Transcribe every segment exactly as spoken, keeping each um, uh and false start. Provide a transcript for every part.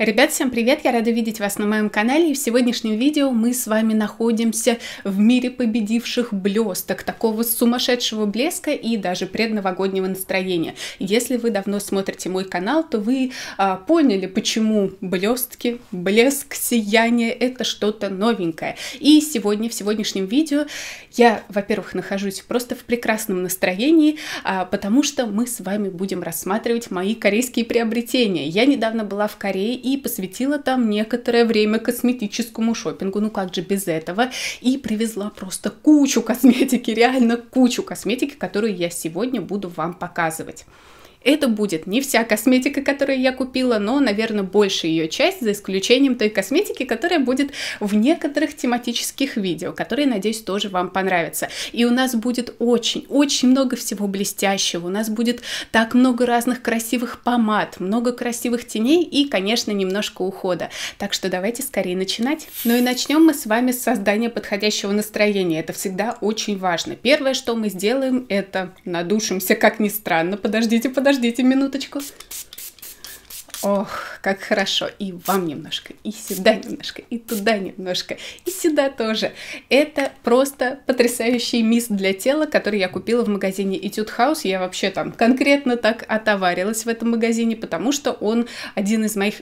Ребят, всем привет! Я рада видеть вас на моем канале, и в сегодняшнем видео мы с вами находимся в мире победивших блесток, такого сумасшедшего блеска и даже предновогоднего настроения. Если вы давно смотрите мой канал, то вы а, поняли, почему блестки, блеск, сияние — это что-то новенькое. И сегодня, в сегодняшнем видео, я, во-первых, нахожусь просто в прекрасном настроении, а, потому что мы с вами будем рассматривать мои корейские приобретения. Я недавно была в Корее и посвятила там некоторое время косметическому шопингу, ну как же без этого, и привезла просто кучу косметики, реально кучу косметики, которую я сегодня буду вам показывать. Это будет не вся косметика, которую я купила, но, наверное, большая ее часть, за исключением той косметики, которая будет в некоторых тематических видео, которые, надеюсь, тоже вам понравятся. И у нас будет очень-очень много всего блестящего, у нас будет так много разных красивых помад, много красивых теней и, конечно, немножко ухода. Так что давайте скорее начинать. Ну и начнем мы с вами с создания подходящего настроения, это всегда очень важно. Первое, что мы сделаем, это надушимся, как ни странно, подождите, подождите. Подождите минуточку. Ох, как хорошо. И вам немножко, и сюда немножко, и туда немножко, и сюда тоже. Это просто потрясающий мист для тела, который я купила в магазине Etude House. Я вообще там конкретно так отоварилась в этом магазине, потому что он один из моих...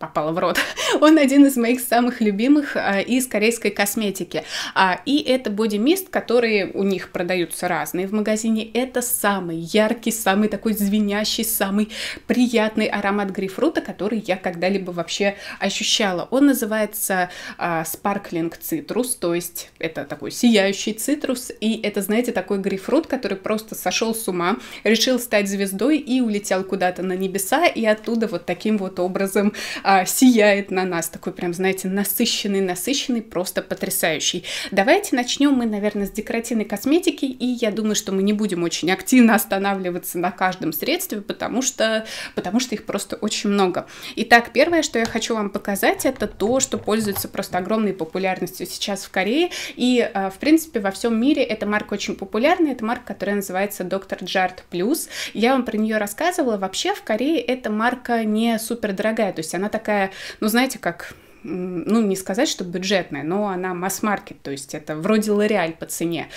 попала в рот. Он один из моих самых любимых а, из корейской косметики. А, и это бодимист, которые у них продаются разные в магазине. Это самый яркий, самый такой звенящий, самый приятный аромат грейпфрута, который я когда-либо вообще ощущала. Он называется а, Sparkling Citrus, то есть это такой сияющий цитрус. И это, знаете, такой грейпфрут, который просто сошел с ума, решил стать звездой и улетел куда-то на небеса, и оттуда вот таким вот образом... сияет на нас, такой прям, знаете, насыщенный, насыщенный, просто потрясающий. Давайте начнем мы, наверное, с декоративной косметики, и я думаю, что мы не будем очень активно останавливаться на каждом средстве, потому что, потому что их просто очень много. Итак, первое, что я хочу вам показать, это то, что пользуется просто огромной популярностью сейчас в Корее, и, в принципе, во всем мире эта марка очень популярная, это марка, которая называется доктор Jart Plus. Я вам про нее рассказывала, вообще в Корее эта марка не супер дорогая, то есть она такая, ну знаете, как... ну, не сказать, что бюджетная, но она масс-маркет, то есть это вроде Лореаль по цене.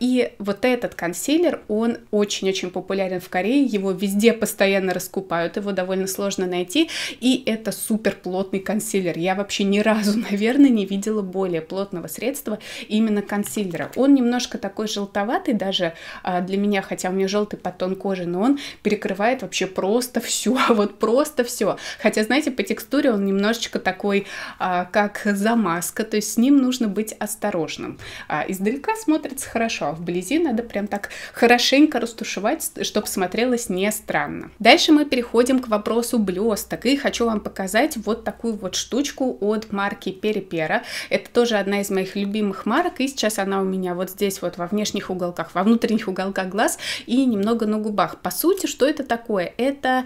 И вот этот консилер, он очень-очень популярен в Корее, его везде постоянно раскупают, его довольно сложно найти, и это супер плотный консилер. Я вообще ни разу, наверное, не видела более плотного средства именно консилера. Он немножко такой желтоватый даже для меня, хотя у меня желтый подтон кожи, но он перекрывает вообще просто все, вот просто все. Хотя, знаете, по текстуре он немножечко такой, как замазка, то есть с ним нужно быть осторожным. Издалека смотрится хорошо, а вблизи надо прям так хорошенько растушевать, чтобы смотрелось не странно. Дальше мы переходим к вопросу блесток, и хочу вам показать вот такую вот штучку от марки Peripera. Это тоже одна из моих любимых марок, и сейчас она у меня вот здесь вот во внешних уголках, во внутренних уголках глаз и немного на губах. По сути, что это такое? Это...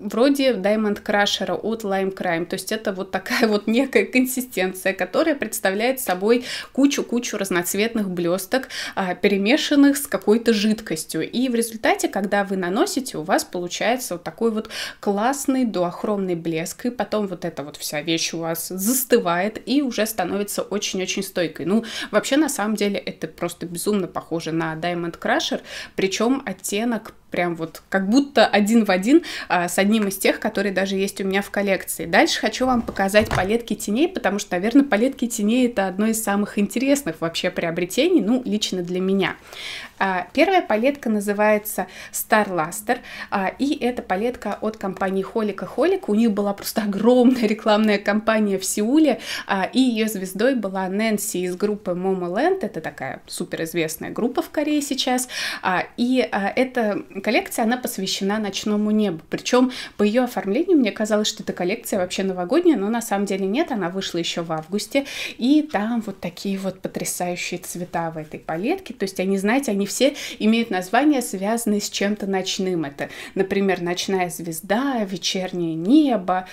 вроде Diamond Crusher от Lime Crime, то есть это вот такая вот некая консистенция, которая представляет собой кучу-кучу разноцветных блесток, а, перемешанных с какой-то жидкостью, и в результате, когда вы наносите, у вас получается вот такой вот классный дуохромный блеск, и потом вот эта вот вся вещь у вас застывает и уже становится очень-очень стойкой. Ну, вообще, на самом деле, это просто безумно похоже на Diamond Crusher, причем оттенок прям вот как будто один в один а, с одним из тех, которые даже есть у меня в коллекции. Дальше хочу вам показать палетки теней, потому что, наверное, палетки теней — это одно из самых интересных вообще приобретений, ну, лично для меня. А, первая палетка называется Star Luster, а, и это палетка от компании Holika Holika. У них была просто огромная рекламная кампания в Сеуле, а, и ее звездой была Nancy из группы Momoland, это такая суперизвестная группа в Корее сейчас, а, и а, это... коллекция, она посвящена ночному небу, причем по ее оформлению мне казалось, что эта коллекция вообще новогодняя, но на самом деле нет, она вышла еще в августе, и там вот такие вот потрясающие цвета в этой палетке, то есть они, знаете, они все имеют названия, связанные с чем-то ночным, это, например, ночная звезда, вечернее небо,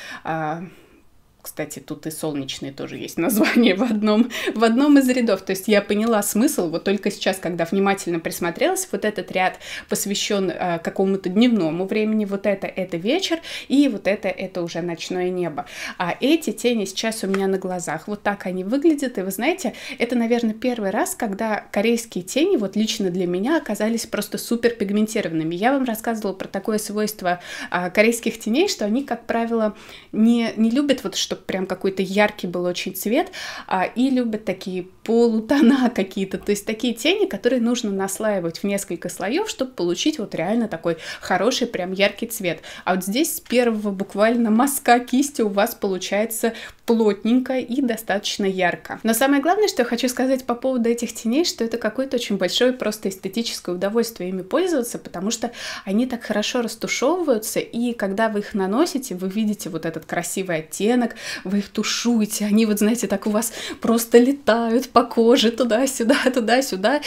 Кстати, тут и солнечные тоже есть название в одном, в одном из рядов. То есть я поняла смысл, вот только сейчас, когда внимательно присмотрелась, вот этот ряд посвящен э, какому-то дневному времени, вот это, это вечер, и вот это, это уже ночное небо. А эти тени сейчас у меня на глазах. Вот так они выглядят, и вы знаете, это, наверное, первый раз, когда корейские тени, вот лично для меня, оказались просто супер пигментированными. Я вам рассказывала про такое свойство э, корейских теней, что они, как правило, не, не любят вот что прям какой-то яркий был очень цвет, а, и любят такие полутона какие-то, то есть такие тени, которые нужно наслаивать в несколько слоев, чтобы получить вот реально такой хороший прям яркий цвет. А вот здесь с первого буквально мазка кисти у вас получается плотненько и достаточно ярко. Но самое главное, что я хочу сказать по поводу этих теней, что это какое-то очень большое просто эстетическое удовольствие ими пользоваться, потому что они так хорошо растушевываются, и когда вы их наносите, вы видите вот этот красивый оттенок, вы их тушуете, они вот, знаете, так у вас просто летают по коже туда-сюда, туда-сюда.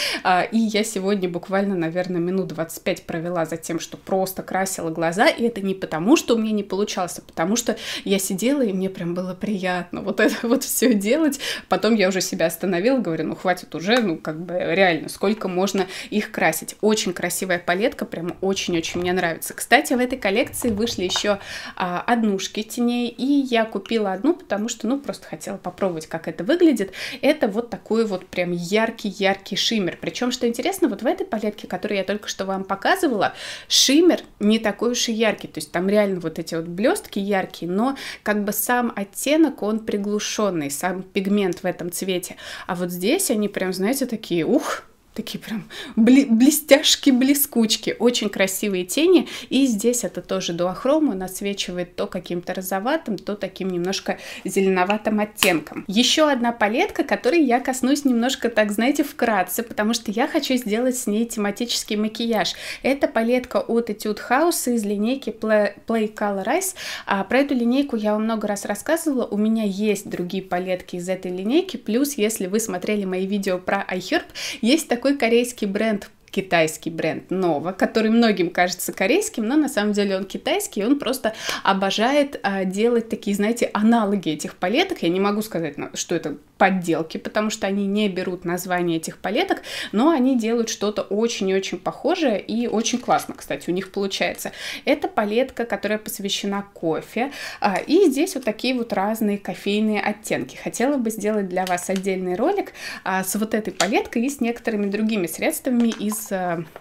И я сегодня буквально, наверное, минут двадцать пять провела за тем, что просто красила глаза, и это не потому, что у меня не получалось, а потому что я сидела, и мне прям было приятно вот это вот все делать. Потом я уже себя остановила, говорю, ну хватит уже, ну как бы реально, сколько можно их красить. Очень красивая палетка, прям очень-очень мне нравится. Кстати, в этой коллекции вышли еще а, однушки теней, и я купила одну, потому что, ну, просто хотела попробовать, как это выглядит. Это вот такой вот прям яркий-яркий шиммер. Причем, что интересно, вот в этой палетке, которую я только что вам показывала, шиммер не такой уж и яркий. То есть там реально вот эти вот блестки яркие, но как бы сам оттенок, он приглушенный, сам пигмент в этом цвете. А вот здесь они прям, знаете, такие, ух, такие прям блестяшки-блескучки, очень красивые тени, и здесь это тоже дуохром, он отсвечивает то каким-то розоватым, то таким немножко зеленоватым оттенком. Еще одна палетка, которой я коснусь немножко, так знаете, вкратце, потому что я хочу сделать с ней тематический макияж. Это палетка от Etude House из линейки Play, Play Color Eyes. А про эту линейку я вам много раз рассказывала, у меня есть другие палетки из этой линейки, плюс, если вы смотрели мои видео про iHerb, есть такой корейский бренд, китайский бренд Nova, который многим кажется корейским, но на самом деле он китайский, он просто обожает а, делать такие, знаете, аналоги этих палеток. Я не могу сказать, что это подделки, потому что они не берут название этих палеток, но они делают что-то очень и очень похожее, и очень классно, кстати, у них получается. Это палетка, которая посвящена кофе, а, и здесь вот такие вот разные кофейные оттенки. Хотела бы сделать для вас отдельный ролик а, с вот этой палеткой и с некоторыми другими средствами из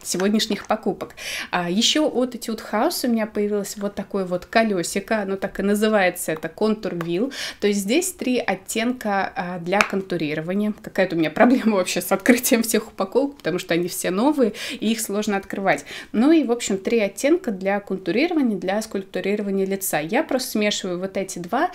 сегодняшних покупок. А еще от Etude House у меня появилось вот такое вот колесико, оно так и называется, это контур вил. То есть здесь три оттенка для контурирования. Какая-то у меня проблема вообще с открытием всех упаковок, потому что они все новые и их сложно открывать. Ну и в общем три оттенка для контурирования, для скульптурирования лица. Я просто смешиваю вот эти два,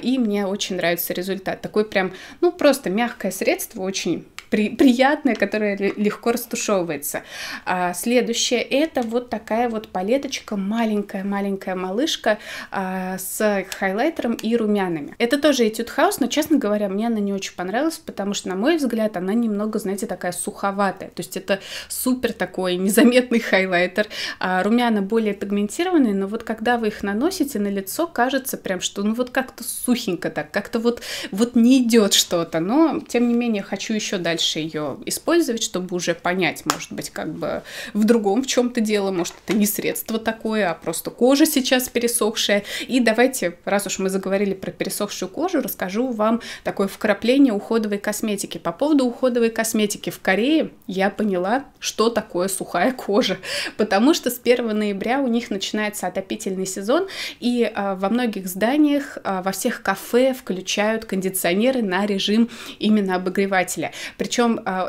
и мне очень нравится результат. Такой прям, ну просто мягкое средство, очень приятное, которое легко растушевывается. А, следующее, это вот такая вот палеточка, маленькая-маленькая малышка а, с хайлайтером и румянами. Это тоже Etude House, но, честно говоря, мне она не очень понравилась, потому что, на мой взгляд, она немного, знаете, такая суховатая. То есть это супер такой незаметный хайлайтер. А, румяна более пигментированные, но вот когда вы их наносите на лицо, кажется прям, что ну вот как-то сухенько так, как-то вот, вот не идет что-то. Но, тем не менее, хочу еще дальше ее использовать, чтобы уже понять, может быть, как бы в другом в чем-то дело, может, это не средство такое, а просто кожа сейчас пересохшая. И давайте, раз уж мы заговорили про пересохшую кожу, расскажу вам такое вкрапление уходовой косметики. По поводу уходовой косметики в Корее я поняла, что такое сухая кожа, потому что с первого ноября у них начинается отопительный сезон, и а, во многих зданиях, а, во всех кафе включают кондиционеры на режим именно обогревателя. Причем,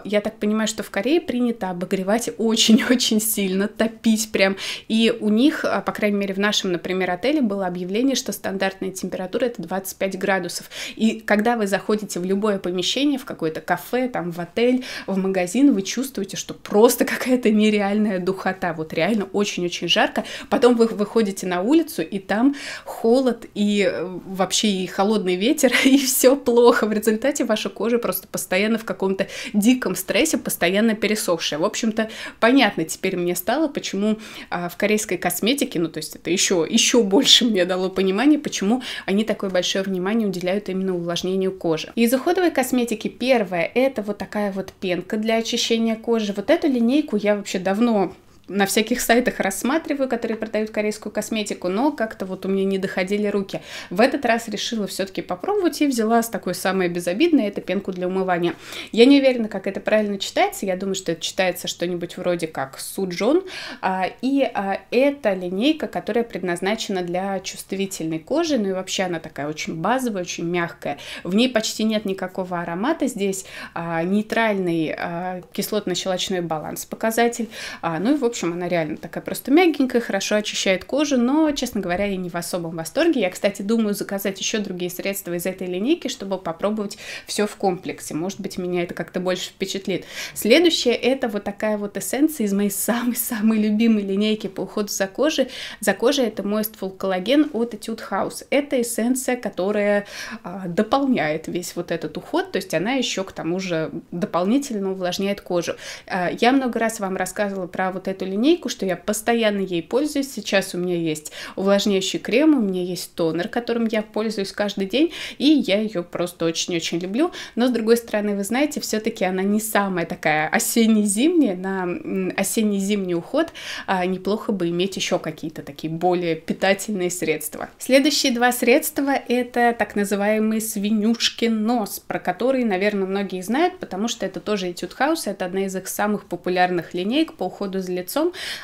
я так понимаю, что в Корее принято обогревать очень-очень сильно, топить прям. И у них, по крайней мере, в нашем, например, отеле было объявление, что стандартная температура это двадцать пять градусов. И когда вы заходите в любое помещение, в какое-то кафе, там, в отель, в магазин, вы чувствуете, что просто какая-то нереальная духота. Вот реально очень-очень жарко. Потом вы выходите на улицу, и там холод, и вообще и холодный ветер, и все плохо. В результате ваша кожа просто постоянно в каком-то диком стрессе, постоянно пересохшая. В общем-то, понятно теперь мне стало, почему а, в корейской косметике, ну то есть это еще, еще больше мне дало понимание, почему они такое большое внимание уделяют именно увлажнению кожи. Из уходовой косметики первое, это вот такая вот пенка для очищения кожи. Вот эту линейку я вообще давно на всяких сайтах рассматриваю, которые продают корейскую косметику, но как-то вот у меня не доходили руки. В этот раз решила все-таки попробовать и взяла с такой самой безобидной, это пенку для умывания. Я не уверена, как это правильно читается, я думаю, что это читается что-нибудь вроде как Суджон, и это линейка, которая предназначена для чувствительной кожи, ну и вообще она такая очень базовая, очень мягкая, в ней почти нет никакого аромата, здесь нейтральный кислотно-щелочной баланс показатель, ну и в общем она реально такая просто мягенькая, хорошо очищает кожу, но, честно говоря, я не в особом восторге. Я, кстати, думаю заказать еще другие средства из этой линейки, чтобы попробовать все в комплексе. Может быть, меня это как-то больше впечатлит. Следующее, это вот такая вот эссенция из моей самой-самой любимой линейки по уходу за кожей. За кожей это Moistful Collagen от Etude House. Это эссенция, которая а, дополняет весь вот этот уход, то есть она еще, к тому же, дополнительно увлажняет кожу. А, я много раз вам рассказывала про вот эту линейку, что я постоянно ей пользуюсь. Сейчас у меня есть увлажняющий крем, у меня есть тонер, которым я пользуюсь каждый день, и я ее просто очень-очень люблю. Но, с другой стороны, вы знаете, все-таки она не самая такая осенне-зимняя. На осенне-зимний уход а, неплохо бы иметь еще какие-то такие более питательные средства. Следующие два средства – это так называемый свинюшкин нос, про который, наверное, многие знают, потому что это тоже Etude House, это одна из их самых популярных линеек по уходу за лицом.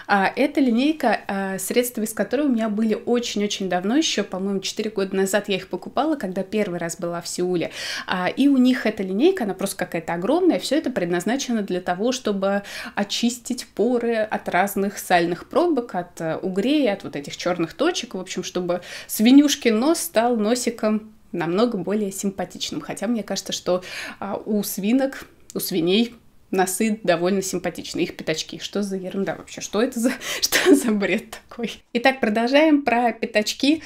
А, это линейка, а, средства из которой у меня были очень-очень давно, еще, по-моему, четыре года назад я их покупала, когда первый раз была в Сеуле. А, и у них эта линейка, она просто какая-то огромная, все это предназначено для того, чтобы очистить поры от разных сальных пробок, от а, угрей, от вот этих черных точек, в общем, чтобы свинюшкин нос стал носиком намного более симпатичным. Хотя мне кажется, что а, у свинок, у свиней носы довольно симпатичные, их пятачки. Что за ерунда вообще? Что это за, что за бред такой? Итак, продолжаем про пятачки.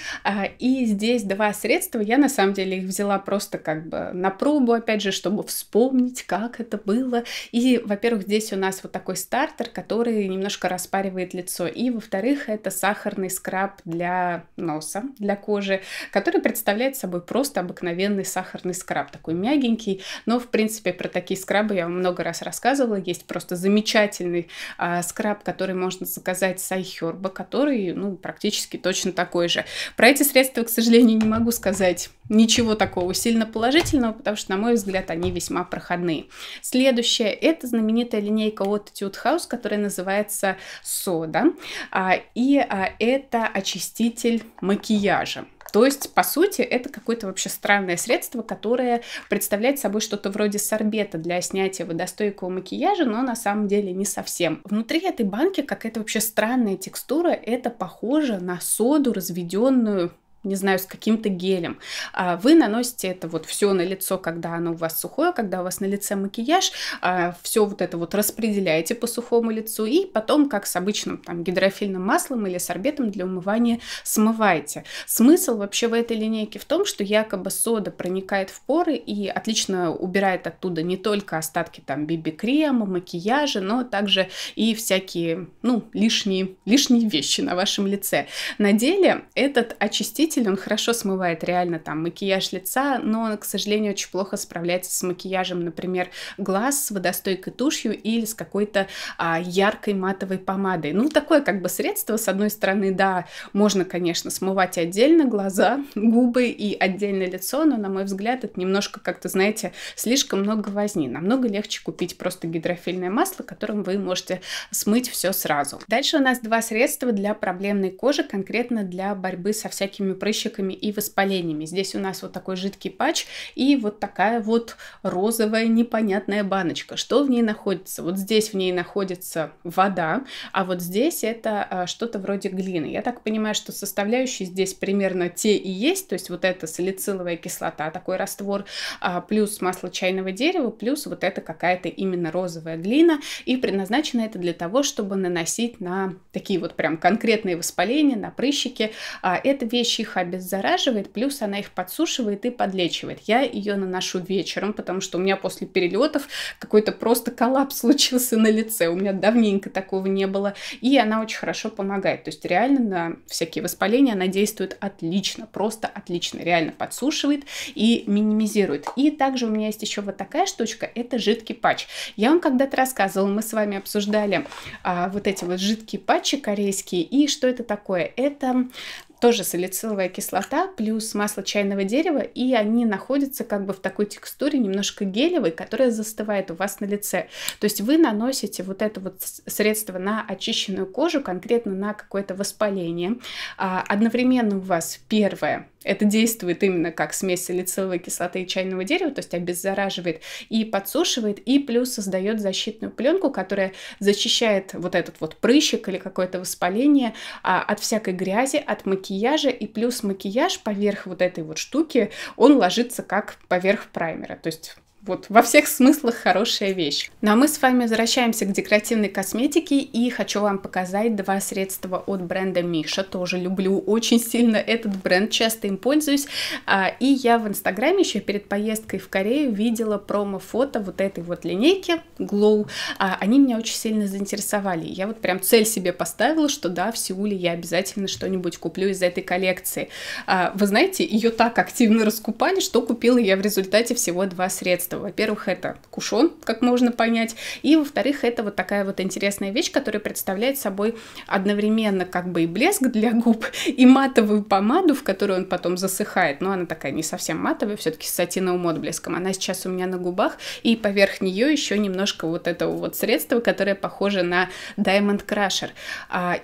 И здесь два средства. Я на самом деле их взяла просто как бы на пробу, опять же, чтобы вспомнить, как это было. И, во-первых, здесь у нас вот такой стартер, который немножко распаривает лицо. И, во-вторых, это сахарный скраб для носа, для кожи, который представляет собой просто обыкновенный сахарный скраб. Такой мягенький, но, в принципе, про такие скрабы я вам много раз рассказывала. рассказывала, есть просто замечательный а, скраб, который можно заказать с iHerb, который, ну, практически точно такой же. Про эти средства, к сожалению, не могу сказать ничего такого сильно положительного, потому что, на мой взгляд, они весьма проходные. Следующее, это знаменитая линейка от Etude House, которая называется Soda, а, и а, это очиститель макияжа. То есть, по сути, это какое-то вообще странное средство, которое представляет собой что-то вроде сорбета для снятия водостойкого макияжа, но на самом деле не совсем. Внутри этой банки какая-то вообще странная текстура, это похоже на соду, разведенную, не знаю, с каким-то гелем. Вы наносите это вот все на лицо, когда оно у вас сухое, когда у вас на лице макияж, все вот это вот распределяете по сухому лицу и потом, как с обычным там гидрофильным маслом или сорбетом для умывания, смываете. Смысл вообще в этой линейке в том, что якобы сода проникает в поры и отлично убирает оттуда не только остатки там би би-крема, макияжа, но также и всякие, ну, лишние, лишние вещи на вашем лице. На деле этот очиститель, он хорошо смывает реально там макияж лица, но он, к сожалению, очень плохо справляется с макияжем, например, глаз, с водостойкой тушью или с какой-то а, яркой матовой помадой. Ну, такое как бы средство, с одной стороны, да, можно, конечно, смывать отдельно глаза, губы и отдельно лицо, но, на мой взгляд, это немножко как-то, знаете, слишком много возни. Намного легче купить просто гидрофильное масло, которым вы можете смыть все сразу. Дальше у нас два средства для проблемной кожи, конкретно для борьбы со всякими прыщиками и воспалениями. Здесь у нас вот такой жидкий патч и вот такая вот розовая непонятная баночка. Что в ней находится? Вот здесь в ней находится вода, а вот здесь это а, что-то вроде глины. Я так понимаю, что составляющие здесь примерно те и есть, то есть вот это салициловая кислота, такой раствор, а, плюс масло чайного дерева, плюс вот это какая-то именно розовая глина, и предназначено это для того, чтобы наносить на такие вот прям конкретные воспаления, на прыщики. А, это вещи их обеззараживает, плюс она их подсушивает и подлечивает. Я ее наношу вечером, потому что у меня после перелетов какой-то просто коллапс случился на лице. У меня давненько такого не было. И она очень хорошо помогает. То есть реально на всякие воспаления она действует отлично, просто отлично. Реально подсушивает и минимизирует. И также у меня есть еще вот такая штучка. Это жидкий патч. Я вам когда-то рассказывала, мы с вами обсуждали а, вот эти вот жидкие патчи корейские. И что это такое? Это тоже салициловая кислота плюс масло чайного дерева, и они находятся как бы в такой текстуре немножко гелевой, которая застывает у вас на лице. То есть вы наносите вот это вот средство на очищенную кожу, конкретно на какое-то воспаление. А одновременно у вас первое, это действует именно как смесь салициловой кислоты и чайного дерева, то есть обеззараживает и подсушивает, и плюс создает защитную пленку, которая защищает вот этот вот прыщик или какое-то воспаление а, от всякой грязи, от макияжа, и плюс макияж поверх вот этой вот штуки, он ложится как поверх праймера, то есть вот во всех смыслах хорошая вещь. Ну а мы с вами возвращаемся к декоративной косметике, и хочу вам показать два средства от бренда Missha. Тоже люблю очень сильно этот бренд, часто им пользуюсь. И я в Инстаграме еще перед поездкой в Корею видела промо-фото вот этой вот линейки Glow. Они меня очень сильно заинтересовали. Я вот прям цель себе поставила, что да, в Сеуле я обязательно что-нибудь куплю из этой коллекции. Вы знаете, ее так активно раскупали, что купила я в результате всего два средства. Во-первых, это кушон, как можно понять, и во-вторых, это вот такая вот интересная вещь, которая представляет собой одновременно как бы и блеск для губ, и матовую помаду, в которую он потом засыхает, но она такая не совсем матовая, все-таки с сатиновым отблеском. Она сейчас у меня на губах, и поверх нее еще немножко вот этого вот средства, которое похоже на Diamond Crusher,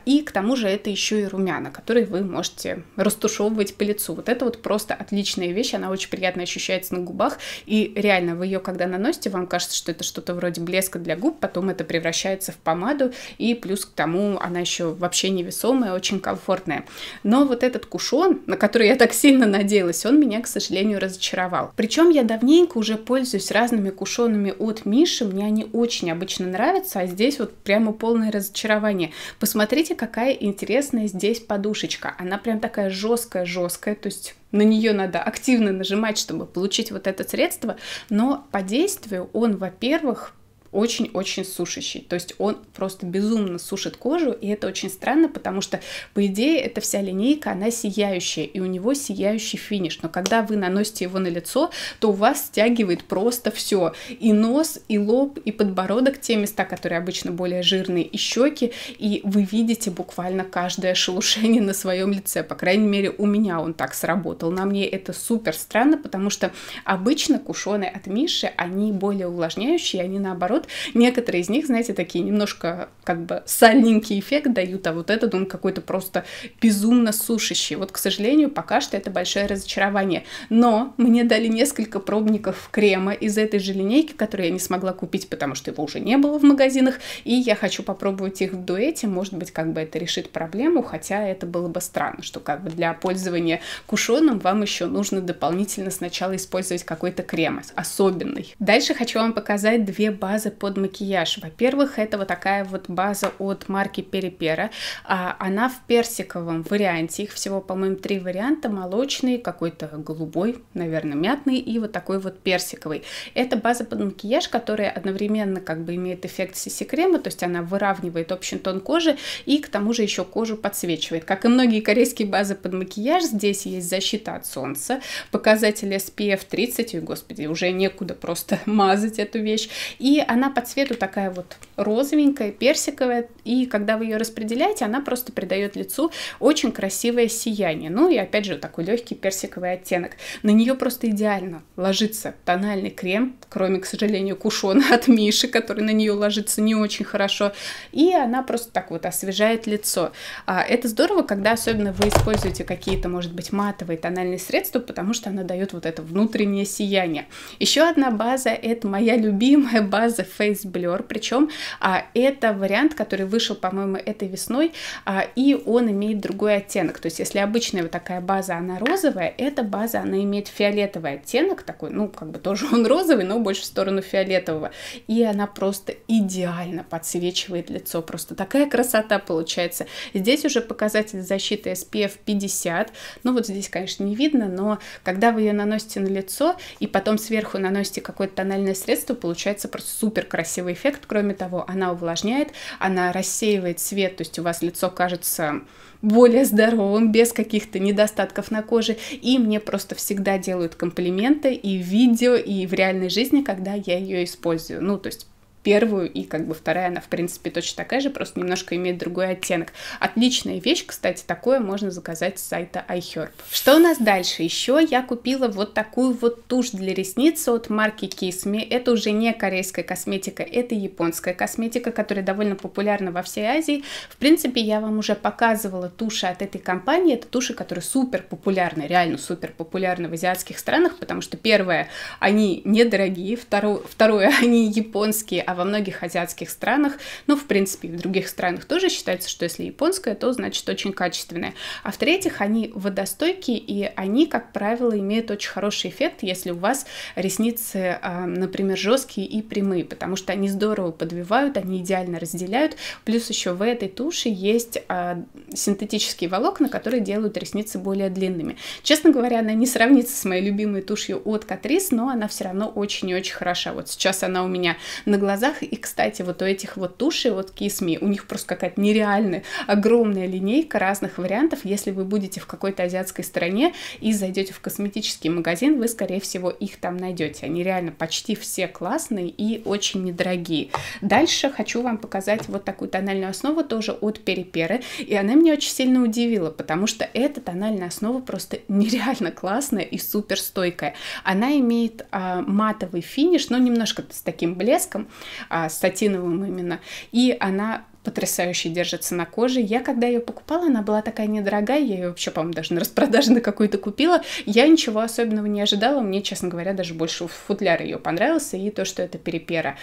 и к тому же это еще и румяна, которые вы можете растушевывать по лицу. Вот это вот просто отличная вещь, она очень приятно ощущается на губах, и реально вы ее когда наносите, вам кажется, что это что-то вроде блеска для губ, потом это превращается в помаду, и плюс к тому она еще вообще невесомая, очень комфортная. Но вот этот кушон, на который я так сильно надеялась, он меня, к сожалению, разочаровал. Причем я давненько уже пользуюсь разными кушонами от Missha, мне они очень обычно нравятся, а здесь вот прямо полное разочарование. Посмотрите, какая интересная здесь подушечка, она прям такая жесткая-жесткая, то есть на нее надо активно нажимать, чтобы получить вот это средство, но по действию он, во-первых, очень-очень сушащий, то есть он просто безумно сушит кожу, и это очень странно, потому что, по идее, эта вся линейка, она сияющая, и у него сияющий финиш, но когда вы наносите его на лицо, то у вас стягивает просто все, и нос, и лоб, и подбородок, те места, которые обычно более жирные, и щеки, и вы видите буквально каждое шелушение на своем лице, по крайней мере, у меня он так сработал, на мне это супер странно, потому что обычно кушоны от Missha, они более увлажняющие, они наоборот, некоторые из них, знаете, такие немножко как бы сальненький эффект дают, а вот этот он какой-то просто безумно сушащий. Вот, к сожалению, пока что это большое разочарование. Но мне дали несколько пробников крема из этой же линейки, которую я не смогла купить, потому что его уже не было в магазинах, и я хочу попробовать их в дуэте, может быть, как бы это решит проблему, хотя это было бы странно, что как бы для пользования кушоном вам еще нужно дополнительно сначала использовать какой-то крем особенный. Дальше хочу вам показать две базы под макияж. Во-первых, это вот такая вот база от марки Peripera. Она в персиковом варианте. Их всего, по-моему, три варианта. Молочный, какой-то голубой, наверное, мятный и вот такой вот персиковый. Это база под макияж, которая одновременно как бы имеет эффект си си-крема, то есть она выравнивает общий тон кожи и к тому же еще кожу подсвечивает. Как и многие корейские базы под макияж, здесь есть защита от солнца, показатель эс пи эф тридцать, ой, господи, уже некуда просто мазать эту вещь. И она Она по цвету такая вот розовенькая, персиковая, и когда вы ее распределяете, она просто придает лицу очень красивое сияние. Ну и опять же такой легкий персиковый оттенок. На нее просто идеально ложится тональный крем, кроме, к сожалению, кушона от Missha, который на нее ложится не очень хорошо, и она просто так вот освежает лицо. Это здорово, когда особенно вы используете какие-то, может быть, матовые тональные средства, потому что она дает вот это внутреннее сияние. Еще одна база, это моя любимая база Face Blur, причем а, это вариант, который вышел, по-моему, этой весной, а, и он имеет другой оттенок. То есть если обычная вот такая база, она розовая, эта база, она имеет фиолетовый оттенок, такой, ну, как бы тоже он розовый, но больше в сторону фиолетового, и она просто идеально подсвечивает лицо, просто такая красота получается. Здесь уже показатель защиты эс пи эф пятьдесят, ну, вот здесь, конечно, не видно, но когда вы ее наносите на лицо, и потом сверху наносите какое-то тональное средство, получается просто супер красивый эффект. Кроме того, она увлажняет, она рассеивает свет, то есть у вас лицо кажется более здоровым, без каких-то недостатков на коже. И мне просто всегда делают комплименты и в видео, и в реальной жизни, когда я ее использую. Ну, то есть первую и как бы вторая, она в принципе точно такая же, просто немножко имеет другой оттенок. Отличная вещь, кстати, такое можно заказать с сайта iHerb. Что у нас дальше? Еще я купила вот такую вот тушь для ресниц от марки Kiss Me. Это уже не корейская косметика, это японская косметика, которая довольно популярна во всей Азии. В принципе, я вам уже показывала туши от этой компании. Это туши, которые супер популярны, реально супер популярны в азиатских странах, потому что первое, они недорогие, второе, второе они японские, а во многих азиатских странах, ну, в принципе, в других странах тоже считается, что если японская, то, значит, очень качественная. А в-третьих, они водостойкие, и они, как правило, имеют очень хороший эффект, если у вас ресницы, например, жесткие и прямые, потому что они здорово подвивают, они идеально разделяют, плюс еще в этой туши есть синтетические волокна, которые делают ресницы более длинными. Честно говоря, она не сравнится с моей любимой тушью от Catrice, но она все равно очень и очень хороша. Вот сейчас она у меня на глазах. И, кстати, вот у этих вот тушей, вот Kiss Me, у них просто какая-то нереальная огромная линейка разных вариантов. Если вы будете в какой-то азиатской стране и зайдете в косметический магазин, вы, скорее всего, их там найдете. Они реально почти все классные и очень недорогие. Дальше хочу вам показать вот такую тональную основу тоже от Peripera. И она меня очень сильно удивила, потому что эта тональная основа просто нереально классная и супер стойкая. Она имеет а, матовый финиш, но немножко с таким блеском, с сатиновым именно, и она потрясающе держится на коже. Я когда ее покупала, она была такая недорогая, я ее вообще, по-моему, даже на распродаже на какую-то купила. Я ничего особенного не ожидала, мне, честно говоря, даже больше футляр ее понравился и то, что это Peripera.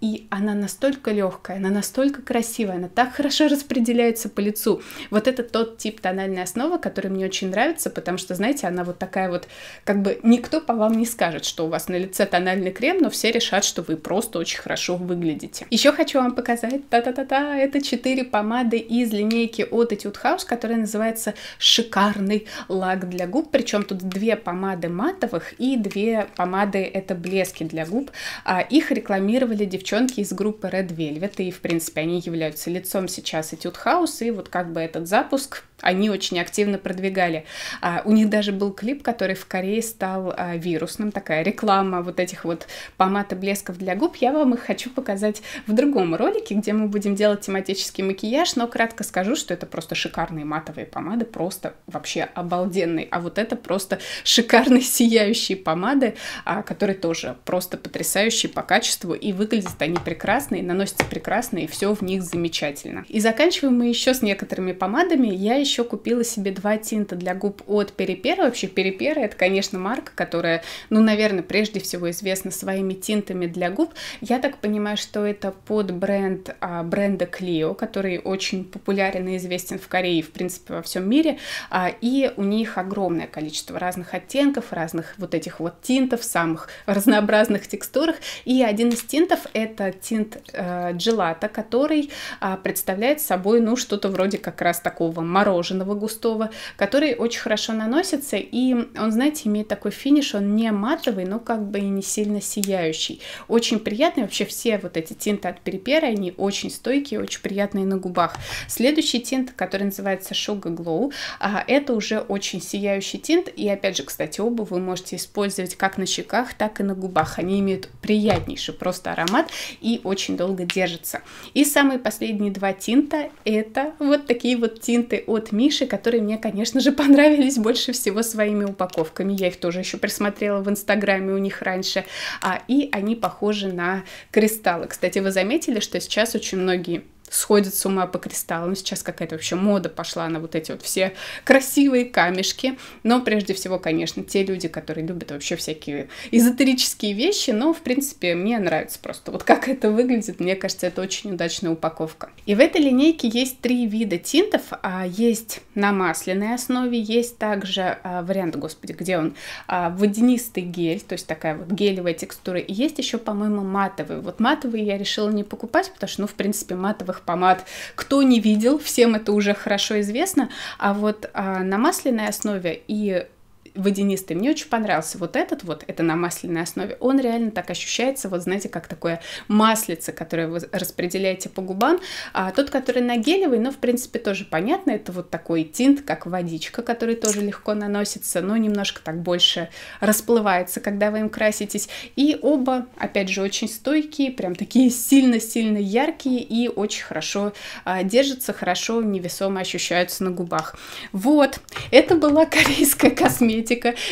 И она настолько легкая, она настолько красивая, она так хорошо распределяется по лицу. Вот это тот тип тональной основы, который мне очень нравится, потому что, знаете, она вот такая вот, как бы никто по вам не скажет, что у вас на лице тональный крем, но все решат, что вы просто очень хорошо выглядите. Еще хочу вам показать, та-та-та-та, это четыре помады из линейки от Etude House, которая называется «Шикарный лак для губ». Причем тут две помады матовых и две помады это блески для губ. А их рекламировали девчонки из группы Red Velvet, и в принципе они являются лицом сейчас Etude House, и вот как бы этот запуск они очень активно продвигали. А, у них даже был клип, который в Корее стал а, вирусным, такая реклама вот этих вот помад и блесков для губ. Я вам их хочу показать в другом ролике, где мы будем делать тематический макияж, но кратко скажу, что это просто шикарные матовые помады, просто вообще обалденные, а вот это просто шикарные сияющие помады, а, которые тоже просто потрясающие по качеству, и выглядят они прекрасные, наносятся прекрасно, и все в них замечательно. И заканчиваем мы еще с некоторыми помадами. Я еще купила себе два тинта для губ от Peripera. Вообще Peripera это, конечно, марка, которая, ну, наверное, прежде всего известна своими тинтами для губ. Я так понимаю, что это под бренд а, бренда Clio, который очень популярен и известен в Корее, в принципе, во всем мире. А, и у них огромное количество разных оттенков, разных вот этих вот тинтов, самых разнообразных текстурах. И один из тинтов это тинт э, джелата, который э, представляет собой, ну, что-то вроде как раз такого мороженого густого, который очень хорошо наносится, и он, знаете, имеет такой финиш, он не матовый, но как бы и не сильно сияющий. Очень приятный, вообще все вот эти тинты от Peripera, они очень стойкие, очень приятные на губах. Следующий тинт, который называется Sugar Glow, э, это уже очень сияющий тинт, и опять же, кстати, оба вы можете использовать как на щеках, так и на губах. Они имеют приятнейший просто аромат, и очень долго держится. И самые последние два тинта это вот такие вот тинты от Миши, которые мне, конечно же, понравились больше всего своими упаковками. Я их тоже еще присмотрела в инстаграме у них раньше, а, и они похожи на кристаллы. Кстати, вы заметили, что сейчас очень многие сходит с ума по кристаллам. Сейчас какая-то вообще мода пошла на вот эти вот все красивые камешки. Но прежде всего, конечно, те люди, которые любят вообще всякие эзотерические вещи. Но, в принципе, мне нравится просто вот как это выглядит. Мне кажется, это очень удачная упаковка. И в этой линейке есть три вида тинтов. Есть на масляной основе, есть также вариант, господи, где он? Водянистый гель, то есть такая вот гелевая текстура. И есть еще, по-моему, матовый. Вот матовый я решила не покупать, потому что, ну, в принципе, матовых помад, кто не видел, всем это уже хорошо известно, а вот а, на масляной основе и водянистый мне очень понравился вот этот вот, это на масляной основе, он реально так ощущается, вот знаете, как такое маслице, которое вы распределяете по губам, а тот, который на гелевый, ну, в принципе, тоже понятно, это вот такой тинт, как водичка, который тоже легко наносится, но немножко так больше расплывается, когда вы им краситесь, и оба, опять же, очень стойкие, прям такие сильно-сильно яркие и очень хорошо а, держатся, хорошо, невесомо ощущаются на губах. Вот, это была корейская косметика.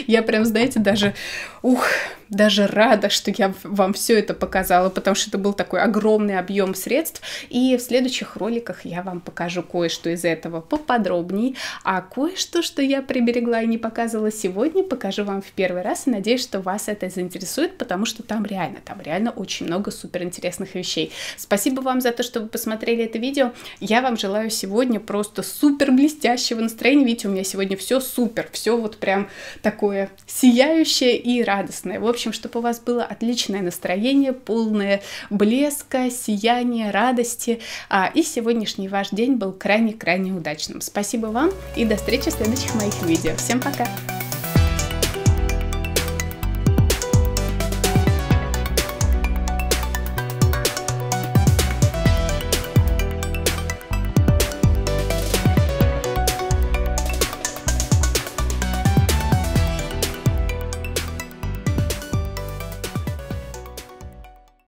Я прям, знаете, даже, ух, даже рада, что я вам все это показала, потому что это был такой огромный объем средств. И в следующих роликах я вам покажу кое-что из этого поподробнее. А кое-что, что я приберегла и не показывала сегодня, покажу вам в первый раз. И надеюсь, что вас это заинтересует, потому что там реально, там реально очень много суперинтересных вещей. Спасибо вам за то, что вы посмотрели это видео. Я вам желаю сегодня просто супер блестящего настроения. Видите, у меня сегодня все супер, все вот прям такое сияющее и радостное. В общем, чтобы у вас было отличное настроение, полное блеска, сияния, радости. А, и сегодняшний ваш день был крайне-крайне удачным. Спасибо вам и до встречи в следующих моих видео. Всем пока!